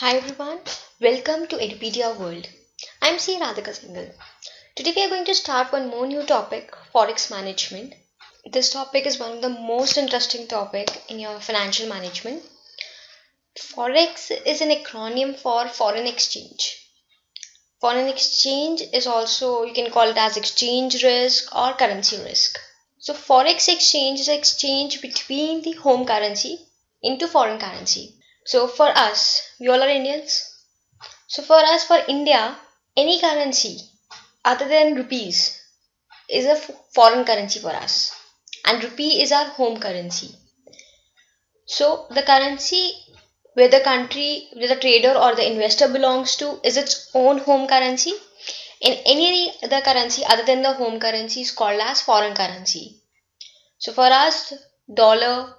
Hi everyone, welcome to Edupedia World. I'm C. Radhika Singhal. Today we are going to start one more new topic, Forex management. This topic is one of the most interesting topic in your financial management. Forex is an acronym for foreign exchange. Foreign exchange is also, you can call it as exchange risk or currency risk. So Forex exchange is exchange between the home currency into foreign currency. So for us, we all are Indians. So for us, for India, any currency other than rupees is a foreign currency for us. And rupee is our home currency. So the currency where the country, where the trader or the investor belongs to is its own home currency. And any other currency other than the home currency is called as foreign currency. So for us, dollar,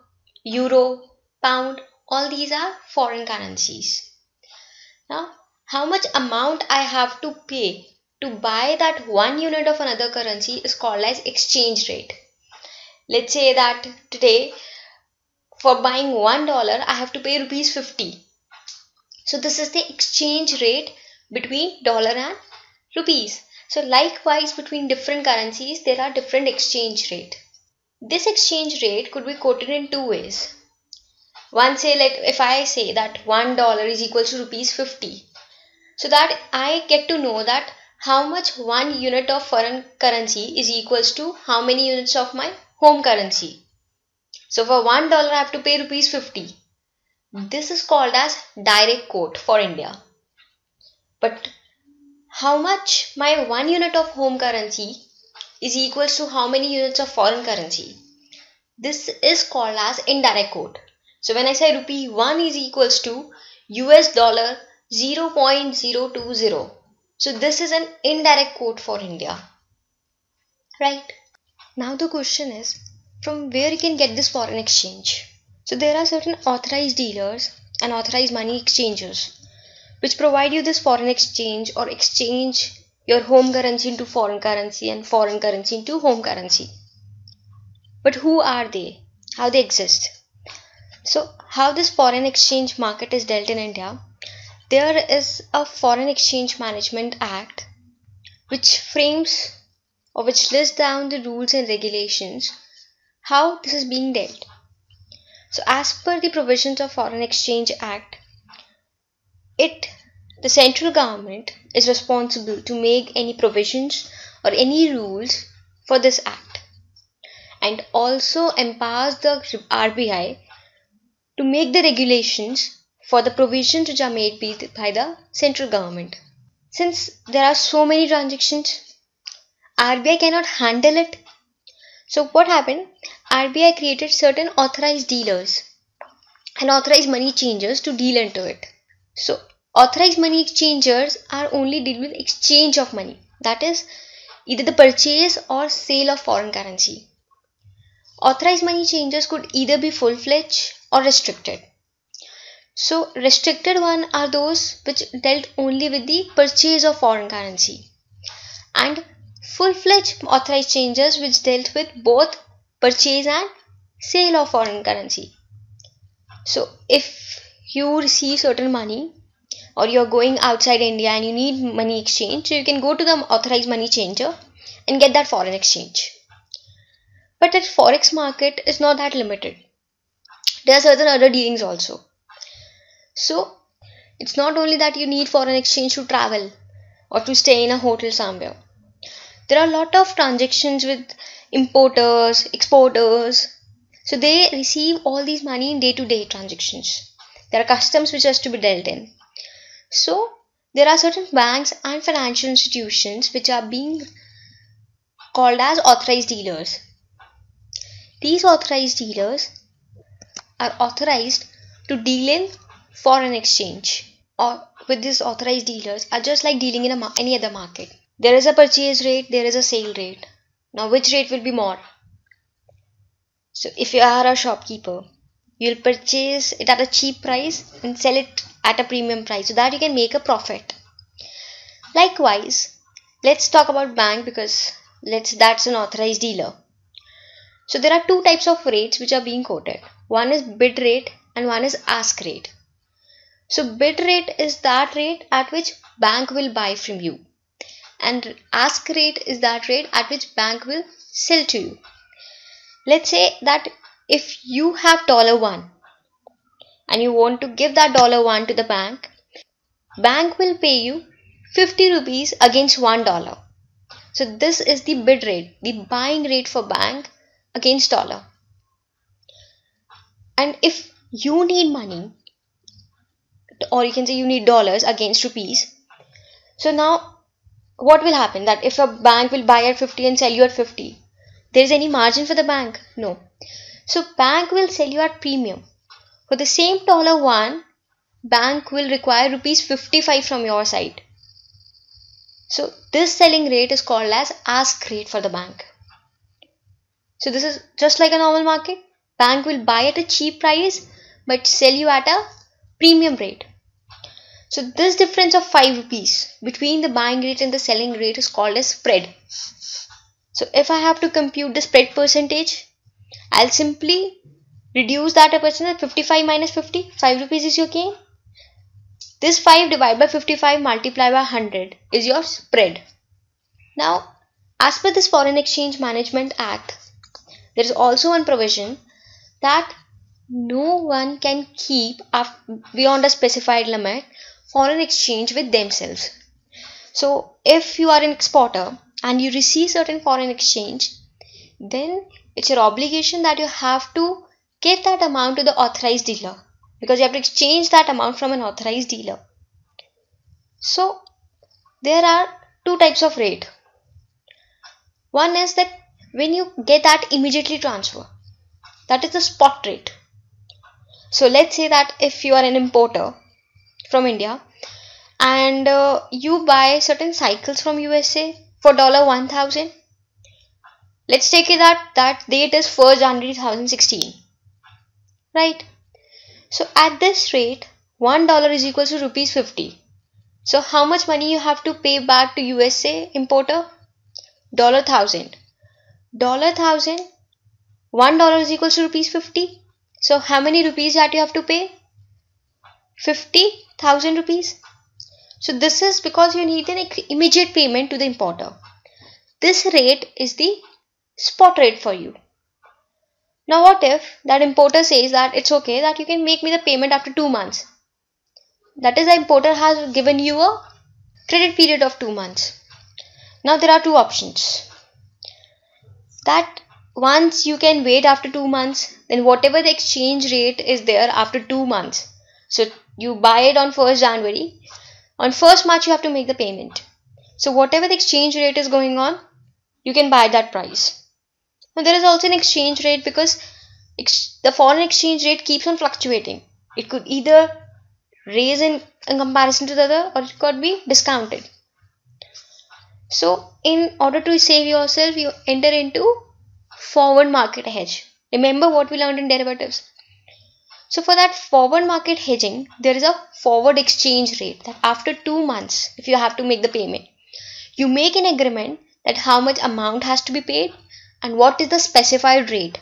euro, pound, all these are foreign currencies. Now, how much amount I have to pay to buy that one unit of another currency is called as exchange rate. Let's say that today, for buying $1, I have to pay ₹50. So this is the exchange rate between dollar and rupees. So likewise, between different currencies, there are different exchange rate. This exchange rate could be quoted in two ways. One, say, like if I say that $1 is equal to ₹50, so that I get to know that how much one unit of foreign currency is equals to how many units of my home currency. So for $1, I have to pay ₹50. This is called as direct quote for India. But how much my one unit of home currency is equals to how many units of foreign currency, this is called as indirect quote. So when I say ₹1 is equals to $0 $0.020. So this is an indirect quote for India. Right. Now the question is, from where you can get this foreign exchange? So there are certain authorized dealers and authorized money exchangers which provide you this foreign exchange or exchange your home currency into foreign currency and foreign currency into home currency. But who are they? How they exist? So how this foreign exchange market is dealt in India? There is a Foreign Exchange Management Act which frames or which lists down the rules and regulations how this is being dealt. So as per the provisions of Foreign Exchange Act, the central government is responsible to make any provisions or any rules for this act, and also empowers the RBI to make the regulations for the provisions which are made by the central government. Since there are so many transactions, RBI cannot handle it. So what happened? RBI created certain authorized dealers and authorized money changers to deal into it. So authorized money exchangers are only deal with exchange of money. That is either the purchase or sale of foreign currency. Authorized money changers could either be full-fledged or restricted. So restricted one are those which dealt only with the purchase of foreign currency, and full-fledged authorized changers which dealt with both purchase and sale of foreign currency. So if you receive certain money or you're going outside India and you need money exchange, so you can go to the authorized money changer and get that foreign exchange. But the forex market is not that limited. There are certain other dealings also. So it's not only that you need foreign exchange to travel or to stay in a hotel somewhere. There are a lot of transactions with importers, exporters. So they receive all these money in day-to-day transactions. There are customs which has to be dealt in. So there are certain banks and financial institutions which are being called as authorized dealers. These authorized dealers are authorized to deal in foreign exchange, or with these authorized dealers are just like dealing in any other market. There is a purchase rate, there is a sale rate. Now which rate will be more? So if you are a shopkeeper, you'll purchase it at a cheap price and sell it at a premium price so that you can make a profit. Likewise, let's talk about bank, because that's an authorized dealer. So there are two types of rates which are being quoted. One is bid rate and one is ask rate. So bid rate is that rate at which bank will buy from you, and ask rate is that rate at which bank will sell to you. Let's say that if you have $1 and you want to give that $1 to the bank, bank will pay you 50 rupees against $1. So this is the bid rate, the buying rate for bank against dollar. And if you need money, or you can say you need dollars against rupees, so now what will happen? That if a bank will buy at 50 and sell you at 50, there is any margin for the bank? No. So bank will sell you at premium. For the same $1, bank will require rupees 55 from your side. So this selling rate is called as ask rate for the bank. So this is just like a normal market. Bank will buy at a cheap price but sell you at a premium rate. So this difference of 5 rupees between the buying rate and the selling rate is called as spread. So if I have to compute the spread percentage, I'll simply reduce that a percentage. 55 minus 50, 5 rupees is your gain. This 5 divided by 55 multiplied by 100 is your spread. Now, as per this Foreign Exchange Management Act, there is also one provision that no one can keep beyond a specified limit foreign exchange with themselves. So if you are an exporter and you receive certain foreign exchange, then it's your obligation that you have to give that amount to the authorized dealer, because you have to exchange that amount from an authorized dealer. So there are two types of rate. One is that when you get that immediately transfer, that is the spot rate. So let's say that if you are an importer from India and you buy certain cycles from USA for $1,000, let's take it that date is 1st January 2016, right? So at this rate, $1 is equal to rupees 50. So how much money you have to pay back to USA importer? $1,000. $1,000, $1 is equal to rupees 50. So how many rupees that you have to pay? 50,000 rupees. So this is because you need an immediate payment to the importer. This rate is the spot rate for you. Now what if that importer says that it's okay that you can make me the payment after 2 months? That is, the importer has given you a credit period of 2 months. Now there are two options. That once you can wait after 2 months, then whatever the exchange rate is there after 2 months. So you buy it on 1st January. On 1st March you have to make the payment. So whatever the exchange rate is going on, you can buy that price. Now there is also an exchange rate, because the foreign exchange rate keeps on fluctuating. It could either raise in comparison to the other, or it could be discounted. So in order to save yourself, you enter into forward market hedge. Remember what we learned in derivatives. So for that forward market hedging, there is a forward exchange rate that after 2 months, if you have to make the payment, you make an agreement that how much amount has to be paid and what is the specified rate.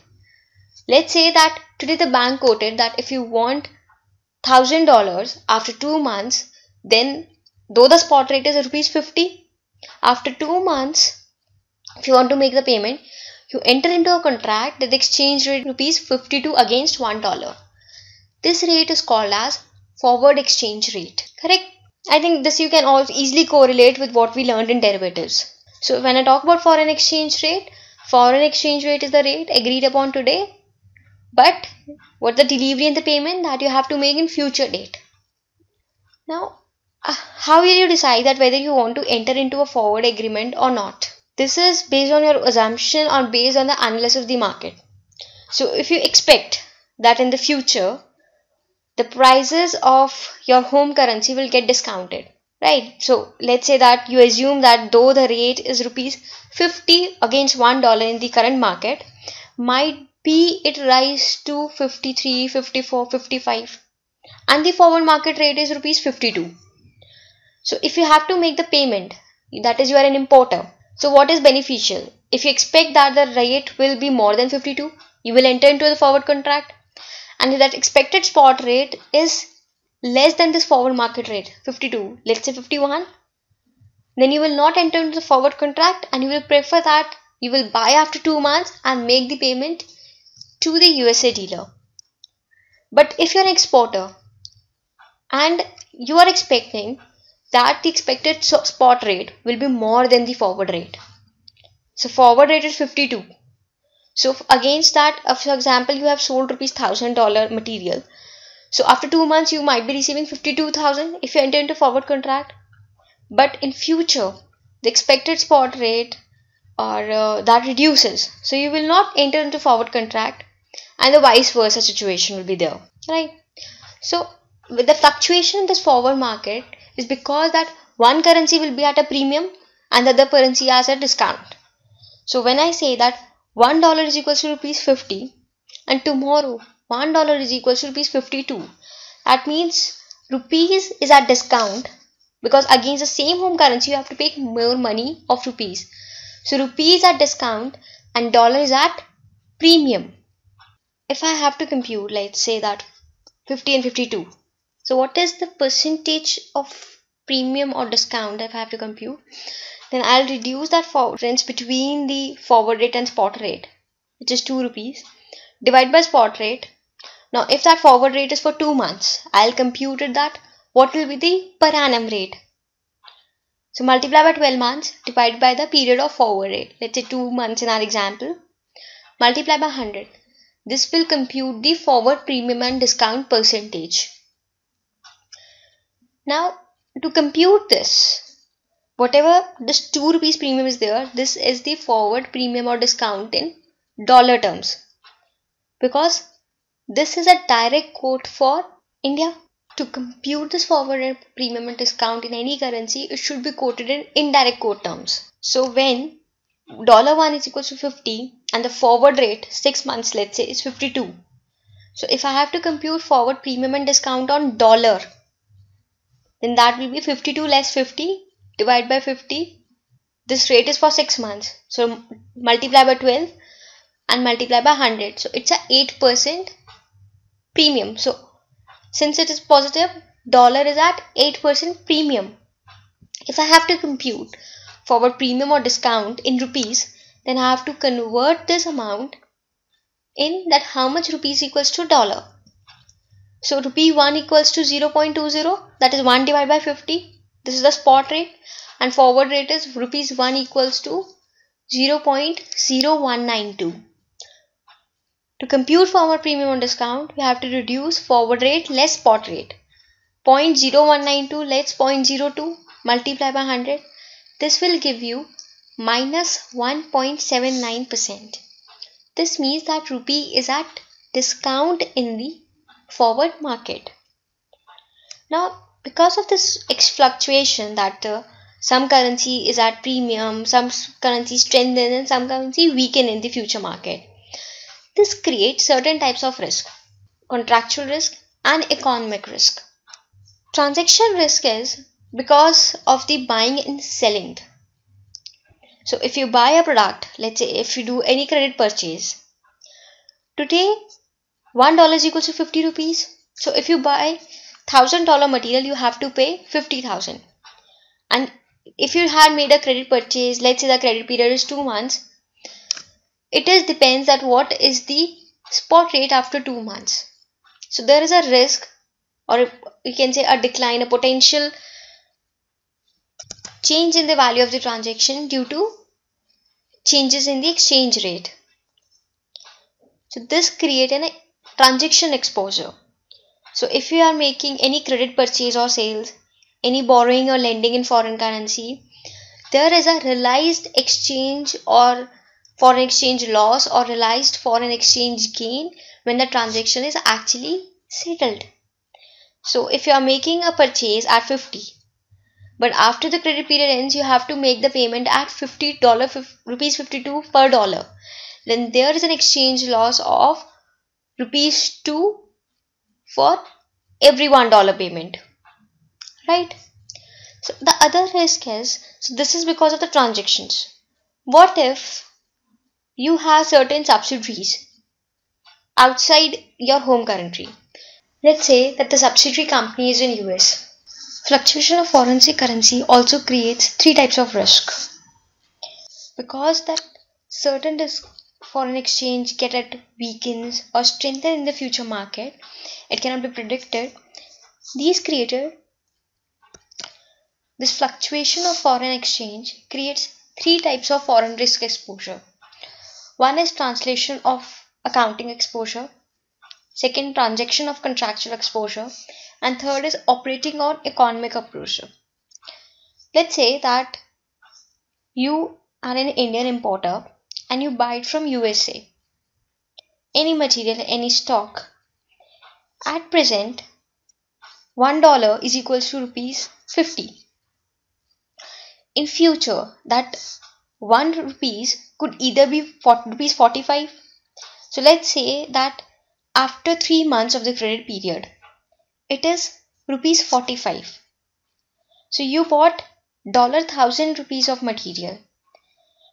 Let's say that today the bank quoted that if you want $1,000 after 2 months, then though the spot rate is rupees 50, after 2 months, if you want to make the payment, you enter into a contract that the exchange rate rupees 52 against $1. This rate is called as forward exchange rate. Correct? I think this you can also easily correlate with what we learned in derivatives. So when I talk about foreign exchange rate is the rate agreed upon today, but what the delivery and the payment that you have to make in future date. Now, how will you decide that whether you want to enter into a forward agreement or not? This is based on your assumption or based on the analysis of the market. So if you expect that in the future, the prices of your home currency will get discounted, right? So let's say that you assume that though the rate is rupees 50 against $1 in the current market, might be it rise to 53, 54, 55, and the forward market rate is rupees 52. So if you have to make the payment, that is, you are an importer. So what is beneficial? If you expect that the rate will be more than 52, you will enter into the forward contract, and if that expected spot rate is less than this forward market rate, 52, let's say 51, then you will not enter into the forward contract and you will prefer that you will buy after 2 months and make the payment to the USA dealer. But if you are an exporter and you are expecting that the expected spot rate will be more than the forward rate, so forward rate is 52. So against that, for example, you have sold $1,000 material. So after 2 months, you might be receiving 52,000 if you enter into forward contract. But in future, the expected spot rate or that reduces. So you will not enter into forward contract, and the vice versa situation will be there, right? So with the fluctuation in this forward market is because that one currency will be at a premium and the other currency has a discount. So when I say that $1 is equals to ₹50 and tomorrow $1 is equals to ₹52, that means rupees is at discount because against the same home currency you have to pay more money of rupees. So rupees at discount and dollar is at premium. If I have to compute, let's say that 50 and 52. So what is the percentage of premium or discount if I have to compute? Then I'll reduce that difference between the forward rate and spot rate, which is ₹2, divide by spot rate. Now if that forward rate is for 2 months, I'll compute it that what will be the per annum rate. So multiply by 12 months, divide by the period of forward rate, let's say 2 months in our example, multiply by 100. This will compute the forward premium and discount percentage. Now to compute this, whatever this ₹2 premium is there, this is the forward premium or discount in dollar terms, because this is a direct quote for India. To compute this forward premium and discount in any currency, it should be quoted in indirect quote terms. So when $1 is equals to 50 and the forward rate 6 months, let's say, is 52. So if I have to compute forward premium and discount on dollar, then that will be 52 less 50, divide by 50. This rate is for 6 months. So multiply by 12 and multiply by 100. So it's a 8% premium. So since it is positive, dollar is at 8% premium. If I have to compute forward premium or discount in rupees, then I have to convert this amount in that how much rupees equals to dollar. So ₹1 equals to 0.20, that is 1 divided by 50. This is the spot rate, and forward rate is ₹1 equals to 0.0192. To compute forward premium on discount, we have to reduce forward rate less spot rate. 0.0192 less 0.02, multiply by 100. This will give you minus 1.79%. This means that rupee is at discount in the forward market. Now, because of this fluctuation that some currency is at premium, some currency strengthen and some currency weaken in the future market, this creates certain types of risk: contractual risk and economic risk. Transaction risk is because of the buying and selling. So if you buy a product, let's say if you do any credit purchase, today $1 is equals to ₹50. So if you buy $1,000 material, you have to pay 50,000. And if you had made a credit purchase, let's say the credit period is 2 months, it is depends that what is the spot rate after 2 months. So there is a risk, or you can say a decline, a potential change in the value of the transaction due to changes in the exchange rate. So this creates a transaction exposure. So if you are making any credit purchase or sales, any borrowing or lending in foreign currency, there is a realized exchange or foreign exchange loss or realized foreign exchange gain when the transaction is actually settled. So if you are making a purchase at 50, but after the credit period ends, you have to make the payment at ₹52 per dollar. Then there is an exchange loss of ₹2 for every $1 payment, right? So the other risk is, so this is because of the transactions. What if you have certain subsidiaries outside your home country? Let's say that the subsidiary company is in US. Fluctuation of foreign currency also creates three types of risk. Because that certain foreign exchange get it weakens or strengthen in the future market, it cannot be predicted. This fluctuation of foreign exchange creates three types of foreign risk exposure. One is translation of accounting exposure, second transaction of contractual exposure, and third is operating on economic exposure. Let's say that you are an Indian importer and you buy it from USA, any material, any stock. At present, $1 is equals to rupees 50. In future, that 1 rupees could either be rupees 45. So let's say that after 3 months of the credit period, it is rupees 45. So you bought $1,000 of material.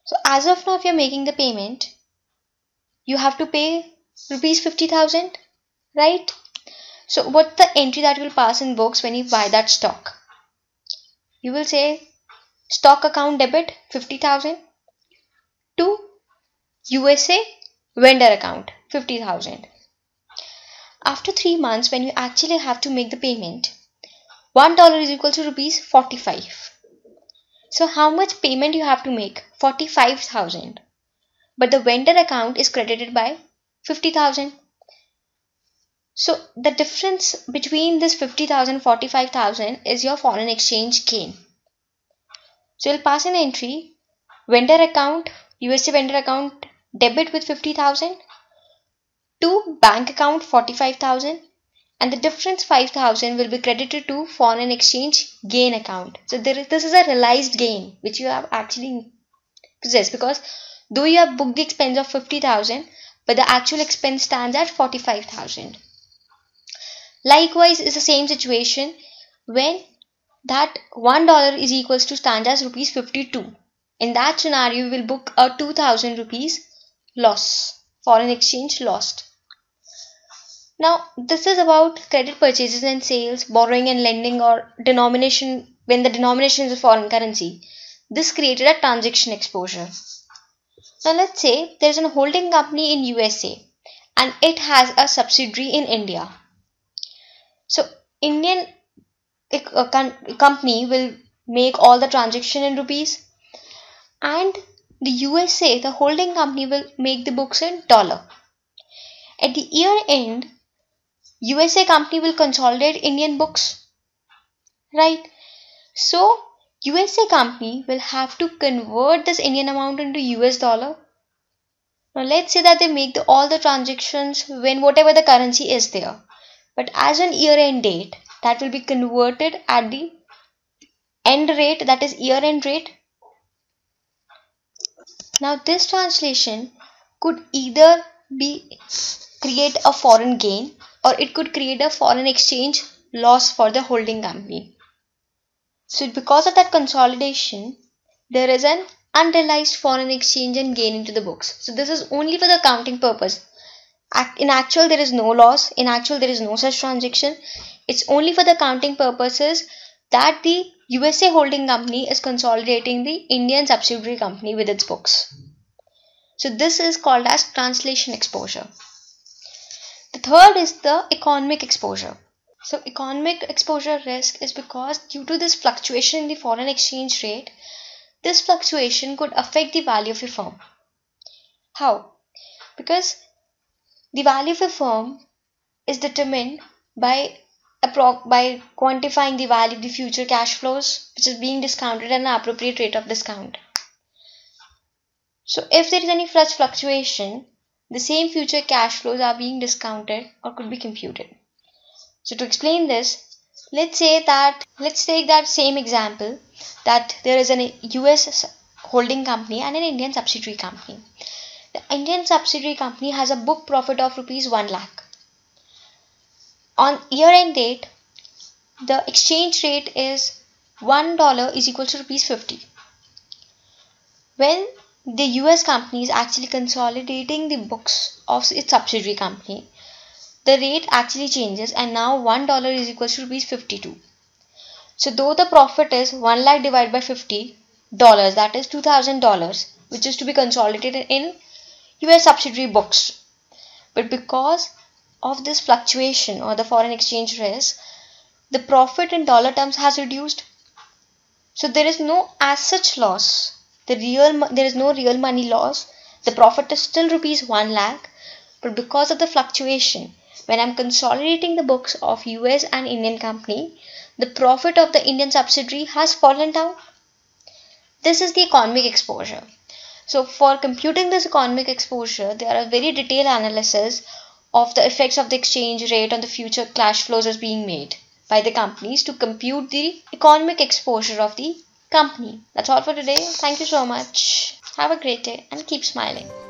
So as of now, if you're making the payment, you have to pay rupees 50,000, right? So what's the entry that will pass in books when you buy that stock? You will say stock account debit 50,000 to USA vendor account 50,000. After 3 months, when you actually have to make the payment, $1 is equal to rupees 45. So how much payment you have to make? 45,000. But the vendor account is credited by 50,000. So the difference between this 50,000 and 45,000 is your foreign exchange gain. So you'll pass an entry, vendor account, USA vendor account debit with 50,000 to bank account 45,000, and the difference 5,000 will be credited to foreign exchange gain account. So this is a realized gain which you have actually possessed, because though you have booked the expense of 50,000, but the actual expense stands at 45,000. Likewise is the same situation when that $1 is equals to stand as rupees 52. In that scenario, you will book a 2,000 rupees loss, foreign exchange lost. Now, this is about credit purchases and sales, borrowing and lending, or denomination, when the denomination is a foreign currency. This created a transaction exposure. Now, let's say there is a holding company in USA and it has a subsidiary in India. So, Indian company will make all the transaction in rupees, and the USA, the holding company, will make the books in dollar. At the year end, USA company will consolidate Indian books, right? So USA company will have to convert this Indian amount into US dollar. Now let's say that they make all the transactions when whatever the currency is there, but as an year end date, that will be converted at the end rate, that is year end rate. Now this translation could either be create a foreign gain, or it could create a foreign exchange loss for the holding company. So because of that consolidation, there is an unrealized foreign exchange and gain into the books. So this is only for the accounting purpose. In actual, there is no loss. In actual, there is no such transaction. It's only for the accounting purposes that the USA holding company is consolidating the Indian subsidiary company with its books. So this is called as translation exposure. The third is the economic exposure. So economic exposure risk is because due to this fluctuation in the foreign exchange rate, this fluctuation could affect the value of your firm. How? Because the value of a firm is determined by quantifying the value of the future cash flows, which is being discounted at an appropriate rate of discount. So if there is any such fluctuation, the same future cash flows are being discounted or could be computed. So to explain this, let's take that same example that there is a US holding company and an Indian subsidiary company. The Indian subsidiary company has a book profit of rupees 1 lakh. On year-end date, the exchange rate is $1 is equal to rupees 50. When the US company is actually consolidating the books of its subsidiary company, the rate actually changes, and now $1 is equals to rupees 52. So though the profit is 1 lakh divided by $50, that is $2,000, which is to be consolidated in US subsidiary books. But because of this fluctuation or the foreign exchange risk, the profit in dollar terms has reduced. So there is no as such loss. There is no real money loss. The profit is still rupees 1 lakh. But because of the fluctuation, when I'm consolidating the books of US and Indian company, the profit of the Indian subsidiary has fallen down. This is the economic exposure. So for computing this economic exposure, there are very detailed analysis of the effects of the exchange rate on the future cash flows is being made by the companies to compute the economic exposure of the company. That's all for today. Thank you so much. Have a great day and keep smiling.